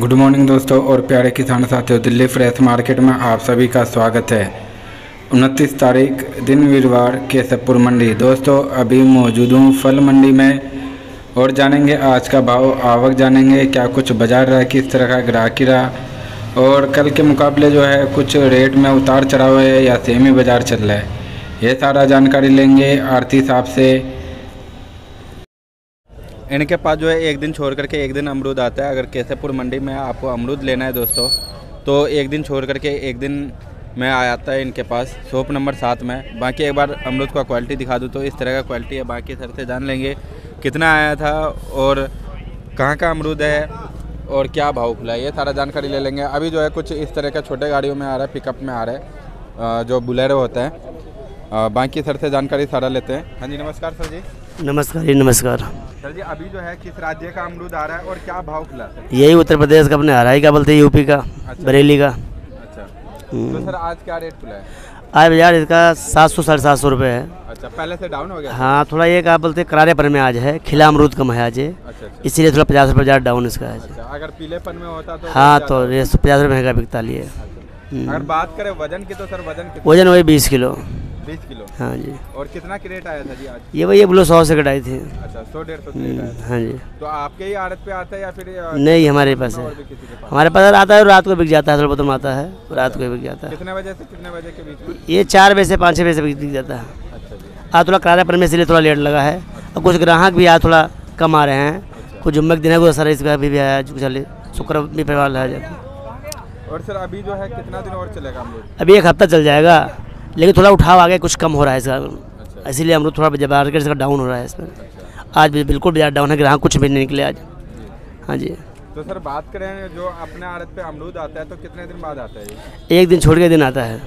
Good morning दोस्तों और प्यारे किसान साथियों, दिल्ली फ्रेश मार्केट में आप सभी का स्वागत है। 29 तारीख दिन वीरवार, केशवपुर मंडी। दोस्तों अभी मौजूद हूँ फल मंडी में और जानेंगे आज का भाव, आवक जानेंगे, क्या कुछ बाजार रहा, किस तरह का ग्राहकी रहा और कल के मुकाबले जो है कुछ रेट में उतार चढ़ाव है या सेम ही बाज़ार चल रहा है, ये सारा जानकारी लेंगे आरती साहब से। इनके पास जो है एक दिन छोड़ करके एक दिन अमरूद आता है। अगर केशवपुर मंडी में आपको अमरूद लेना है दोस्तों तो एक दिन छोड़ करके एक दिन में आ जाता है इनके पास, शॉप नंबर 7 में। बाकी एक बार अमरूद का क्वालिटी दिखा दूँ तो इस तरह का क्वालिटी है। बाकी सर से जान लेंगे कितना आया था और कहाँ का अमरूद है और क्या भाव खुला, ये सारा जानकारी ले लेंगे। अभी जो है कुछ इस तरह का छोटे गाड़ियों में आ रहा है, पिकअप में आ रहा है, जो बुलेरो होता है। बाकी सर से जानकारी सारा लेते हैं। हाँ जी, नमस्कार सर जी। नमस्कार जी। नमस्कार सर जी। अभी जो है किस राज्य का अमरूद आ रहा है और क्या भाव खुला? यही उत्तर प्रदेश का, अपने आ रहा है, क्या बोलते हैं, यूपी का। अच्छा। बरेली का। अच्छा, तो सर आज क्या रेट खुला है? आज बाजार इसका 700 साढ़े 700 रुपये है। अच्छा, पहले से डाउन हो गया? हाँ, थोड़ा ये क्या बोलते हैं करारेपन में आज है, खिला अमरूद कम है आज, इसीलिए थोड़ा 50 रुपये बाजार डाउन इसका है। अगर पीलेपन में होता तो? हाँ, तो 50 रुपये महंगा बिकता लिए। अगर बात करें वजन की तो सर वजन वही 20 किलो। हाँ जी। और कितना क्रेट आया था जी आज? ये भैया बोलो 100 से कटाई थी। अच्छा, 100-150। हाँ जी। तो आपके ही आड़त पे आता है या फिर नहीं? हमारे पास है, हमारे पास आता है और रात को बिक जाता है, थोड़ा बहुत आता है और रात को बिक जाता है। कितने बजे से कितने बजे के बीच में? ये 4 बजे से 5-6 बजे से बिक जाता है। आज थोड़ा करारा पड़ने से थोड़ा लेट लगा है और कुछ ग्राहक भी आज थोड़ा कम आ रहे हैं, कुछ जुम्मे दिन है, कुछ सर इसका भी आया, शुक्र भी परिवार आ जाता है। और सर अभी जो है कितना दिन और चलेगा? अभी 1 हफ्ता चल जाएगा, लेकिन थोड़ा उठाव आगे कुछ कम हो रहा है इसका, इसीलिए अमरूद थोड़ा मार्केट इसका डाउन हो रहा है इसमें। अच्छा। आज भी बिल्कुल बाजार डाउन है, ग्राहक कुछ भी नहीं निकले आज। हाँ जी। तो सर बात करें जो अपने आड़त पे अमरूद आता है तो कितने दिन बाद आता है? एक दिन छोड़ के दिन आता है।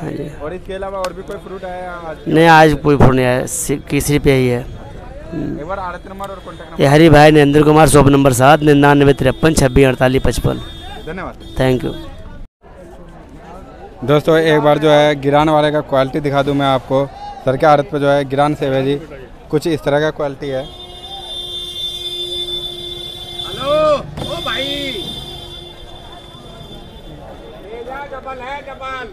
हाँ जी। और इसके अलावा और भी कोई फ्रूट आया? नहीं, आज कोई फ्रूट नहीं आया, किसी पे ही है। ये हरी भाई नरेंद्र कुमार, शॉप नंबर 7, 9953 2648 55। धन्यवाद, थैंक यू। दोस्तों एक बार जो है गिरान वाले का क्वालिटी दिखा दूं मैं आपको। सर के आड़त पर जो है गिरान सेब है जी, कुछ इस तरह का क्वालिटी है। हेलो ओ भाई, डबल है, डबल।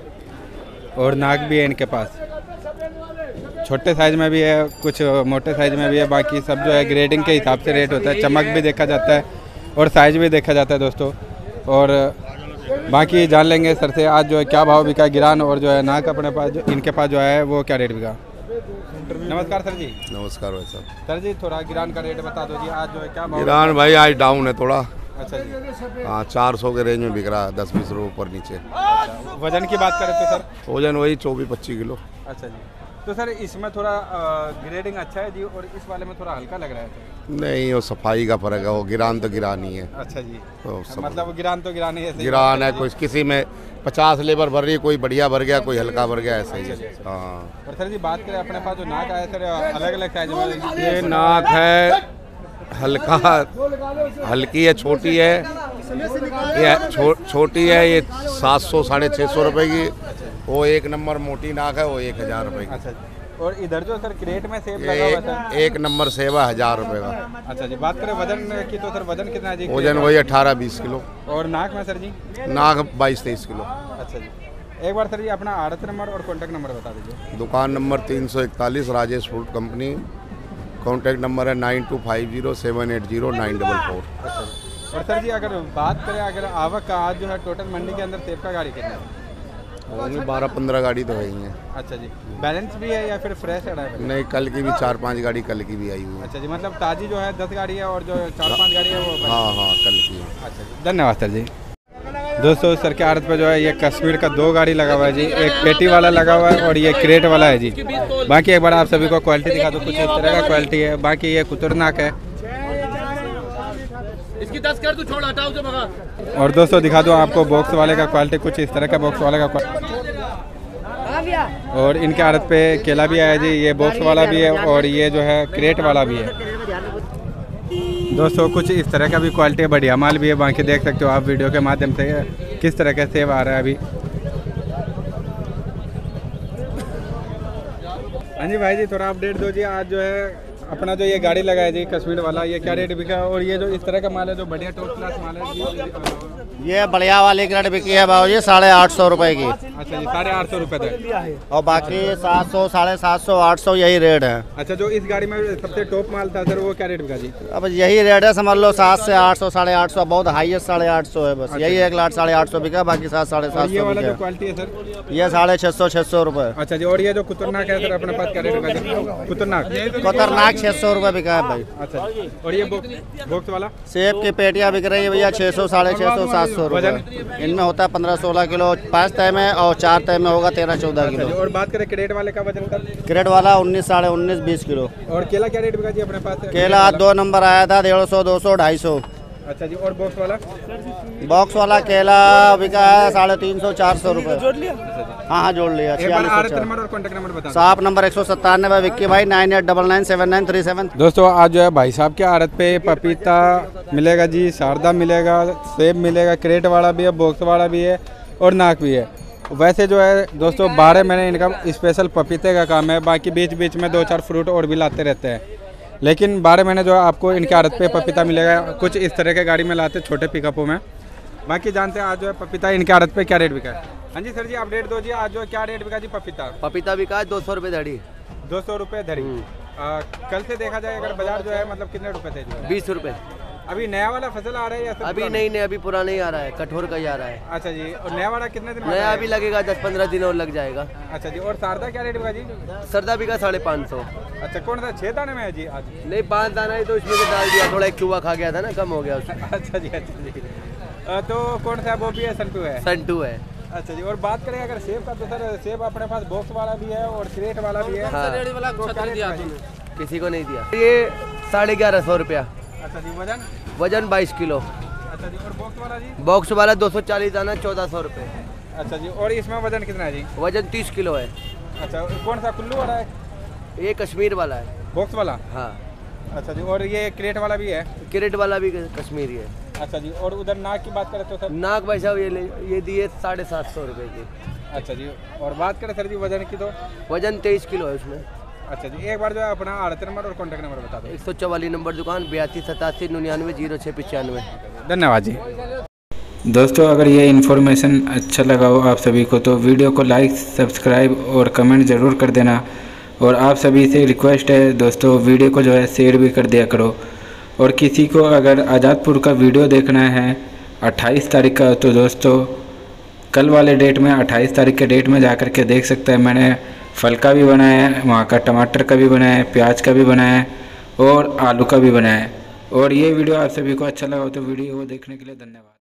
और नाक भी है इनके पास, छोटे साइज में भी है, कुछ मोटे साइज में भी है। बाकी सब जो है ग्रेडिंग के हिसाब से रेट होता है, चमक भी देखा जाता है और साइज भी देखा जाता है दोस्तों। और बाकी जान लेंगे सर से आज जो है क्या भाव बिका गिरान और जो है नाक अपने पास जो इनके पास जो है वो क्या रेट बिका। नमस्कार सर जी। नमस्कार भाई साहब। सर जी थोड़ा गिरान का रेट बता दो जी, आज जो है क्या भाव? गिरान भाई आज डाउन है थोड़ा। अच्छा जी। हाँ, 400 के रेंज में बिक रहा है, 10-20 रुपये ऊपर नीचे। अच्छा, वजन की बात करें तो सर वजन वही 24-25 किलो। अच्छा जी। तो सर इसमें थोड़ा ग्रेडिंग अच्छा है जी और इस वाले में थोड़ा हल्का लग रहा है? नहीं, वो सफाई का फर्क है, वो गिरान तो गिरान ही है। अच्छा जी। तो मतलब वो गिरान तो गिरान ही है, गिरान है। कोई किसी में 50 लेबर भर रही है, कोई बढ़िया भर गया, कोई हल्का भर गया, ऐसा ही है। हाँ। और सर जी बात करें अपने पास जो नाक आया सर अलग अलग साइज में? ये नाक है हल्का, हल्की है, छोटी है, ये छोटी है, ये 700-650 रुपए की। वो एक नंबर मोटी नाक है, वो 1000 रुपए की। अच्छा। और इधर जो सर क्रेट में सेब लगा हुआ है, एक नंबर सेब 1000 रुपए का। अच्छा जी। बात करें वजन की तो सर वजन कितना है जी? वजन वही 18-20 किलो। और नाक में सर जी? नाक 22-23 किलो। अच्छा जी। एक बार सर जी अपना आड़त नंबर और कॉन्टैक्ट नंबर बता दीजिए। दुकान number 341, Rajesh fruit company. Contact number है 9250780944। और सर जी अगर बात करें अगर आवक का आज जो है टोटल मंडी के अंदर सेब का गाड़ी कितना है? 12-15 गाड़ी तो है ही है। अच्छा जी। बैलेंस भी है या फिर फ्रेश है? नहीं, कल की भी 4-5 गाड़ी कल की भी आई हुई है। अच्छा जी, मतलब ताज़ी जो है 10 गाड़ी है और जो 4-5 गाड़ी है वो? हाँ हाँ, कल की है। अच्छा जी, धन्यवाद सर जी। दोस्तों सर के आड़त पर जो है ये कश्मीर का 2 गाड़ी लगा हुआ है जी, एक पेटी वाला लगा हुआ है और ये क्रेट वाला है जी। बाकी एक बार आप सभी को क्वालिटी दिखा दो, कुछ इस तरह का क्वालिटी है। बाकी ये खतरनाक है। इसकी 10 कर तू, छोड़ हटाओ उसे भगा। और दोस्तों दिखा दो आपको बॉक्स वाले का क्वालिटी, कुछ इस तरह का बॉक्स वाले का क्वालिटी। और इनके आड़त पे केला भी आया जी, ये बॉक्स वाला भी है और ये जो है क्रेट वाला भी है। दोस्तों कुछ इस तरह का भी क्वालिटी है, बढ़िया माल भी है। बाकी देख सकते हो आप वीडियो के माध्यम से किस तरह का सेब आ रहा है अभी। हाँ जी भाई जी, थोड़ा अपडेट दो जी आज जो है अपना जो ये गाड़ी लगाया जी कश्मीर वाला, ये क्या रेट बिका? और ये जो इस तरह का माल है, जो बढ़िया टॉप क्लास माल है, ये बढ़िया वाले की रेट बिकी है भाव जी 850 रुपये की। अच्छा जी, 850 रुपये तक, और बाकी 700, 750, 800 यही रेट है। अच्छा, जो इस गाड़ी में सबसे टॉप माल था सर, वो क्या रेट बिका जी? अब यही रेट है, समझ लो 700 से 800, 850, बहुत हाईएस्ट 850 है बस। यही 1,00,000 बिका, बाकी 700-750 वाला जो क्वालिटी है सर, ये 650-600 रुपये। अच्छा जी, और ये जो कुतरनाक है सर, अपने पास क्या रेट बिका जी? कुतरनाक 600 रुपये बिका है भाई। अच्छा, और ये बॉक्स वाला सेब की पेटियाँ बिक रही है भैया 600, 650, 700 रुपये। इनमें होता है 15-16 किलो 5 टाइम है, और 4 टाइम में होगा 13-14 किलो। और बात करें क्रेट वाले का वजन, क्रेट वाला 19, 19.5 किलो। और केला क्या रेट बिका जी अपने पास? केला 2 नंबर आया था 150, 200, 250। अच्छा जी, और बॉक्स वाला? बॉक्स वाला केला बिका है 350, 400 रुपये। हाँ, जोड़ लिया। साहब नंबर 197 विक्की भाई 98997937। दोस्तों, आज जो है भाई साहब के आड़त पे पपीता मिलेगा जी, शारदा मिलेगा, सेब मिलेगा, क्रेट वाला भी है, बॉक्स वाला भी है और नाक भी है। वैसे जो है दोस्तों 12 महीने इनका स्पेशल पपीते का काम है, बाकी बीच बीच में 2-4 फ्रूट और भी लाते रहते हैं, लेकिन 12 महीने जो है आपको इनकी आदत पे पपीता मिलेगा। कुछ इस तरह के गाड़ी में लाते छोटे पिकअपों में। बाकी जानते हैं आज जो है पपीता इनकी आदत पे क्या रेट बिका है। हाँ जी सर जी, आप रेट दो जी, आज जो क्या रेट बिका जी पपीता? पपीता बिका 200 रुपये धड़ी। 200 रुपये धड़ी। कल से देखा जाए अगर बाजार जो है, मतलब कितने रुपये थे? 20 रुपये। अभी नया वाला फसल आ रहा है या सब अभी नहीं? नहीं, अभी पुराना ही आ रहा है, कठोर का ही आ रहा है। अच्छा जी, और नया वाला कितने दिन? नया अभी लगेगा 10-15 दिन और लग जाएगा। अच्छा जी, और शारदा क्या रेट बिका जी? शारदा बिका 550। अच्छा, कौन सा 6 दाने में है जी आज? नहीं, 5 दाना है, तो इसमें से डाल दिया, थोड़ा एक चूहा खा गया था ना, कम हो गया उसमें। अच्छा जी, अच्छा जी, तो कौन सा वो भी है? संटू है। संटू है। अच्छा जी, और बात करें अगर सेब का, तो सर सेब अपने पास बॉक्स वाला भी है और क्रेट वाला भी है। किसी को नहीं दिया। ये 1150 रुपया। अच्छा जी, वजन? वजन 22 किलो। अच्छा जी, और बॉक्स वाला जी? बॉक्स वाला 240 दाना 1400 रुपये। अच्छा जी, और इसमें वजन कितना है जी? वजन 30 किलो है। अच्छा, कौन सा कुल्लू वाला है? ये कश्मीर वाला है, बॉक्स वाला। हाँ। अच्छा जी, और ये क्रेट वाला भी है? क्रेट वाला भी कश्मीरी है। अच्छा जी, और उधर नाक की बात करें तो सर? नाक भाई साहब ये दिए 750 रुपये की। अच्छा जी, और बात करें सर जी वजन की, तो वजन 23 किलो है उसमें। अच्छा जी, एक बार जो है अपना आड़त नंबर और कॉन्टैक्ट नंबर बता दो। 144 नंबर दुकान, 8287990695। धन्यवाद जी। दोस्तों, अगर ये इन्फॉर्मेशन अच्छा लगा हो आप सभी को, तो वीडियो को लाइक, सब्सक्राइब और कमेंट ज़रूर कर देना। और आप सभी से रिक्वेस्ट है दोस्तों, वीडियो को जो है शेयर भी कर दिया करो। और किसी को अगर आज़ादपुर का वीडियो देखना है 28 तारीख का, तो दोस्तों कल वाले डेट में 28 तारीख के डेट में जा कर के देख सकता है। मैंने फल का भी बनाया है, वहाँ का टमाटर का भी बनाया है, प्याज का भी बनाया है और आलू का भी बनाया है। और ये वीडियो आप सभी को अच्छा लगा हो तो वीडियो को देखने के लिए धन्यवाद।